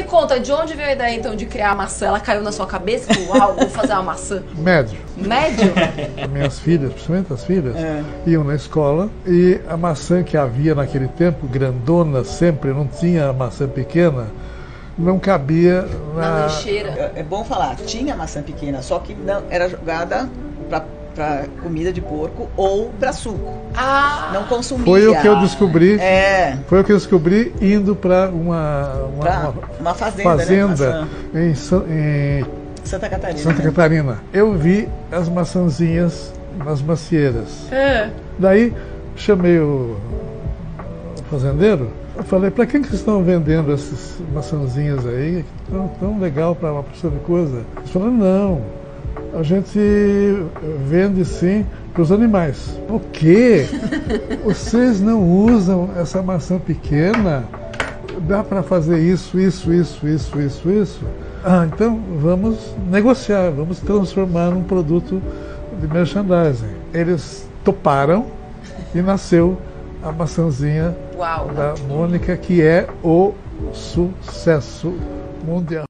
me conta, de onde veio a ideia então de criar a maçã? Ela caiu na sua cabeça? Uau, vou fazer uma maçã. Médio. Médio? Minhas filhas, principalmente as filhas, iam na escola e a maçã que havia naquele tempo, grandona sempre, não tinha maçã pequena, não cabia na lancheira. É bom falar, tinha maçã pequena, só que não era jogada para comida de porco ou para suco. Ah, não consumia. Foi o que eu descobri. É. Foi o que eu descobri indo para uma fazenda né? em Santa Catarina. Santa Catarina. Eu vi as maçãzinhas nas macieiras. É. Daí chamei o fazendeiro. Eu falei, para quem que vocês estão vendendo essas maçãzinhas aí? Tão legal para uma porção de coisa. Eles falaram, não, a gente vende sim para os animais. O quê? Vocês não usam essa maçã pequena? Dá para fazer isso? Ah, então vamos negociar, vamos transformar num produto de merchandising. Eles toparam e nasceu a maçãzinha Uau, da Mônica, que é o sucesso mundial.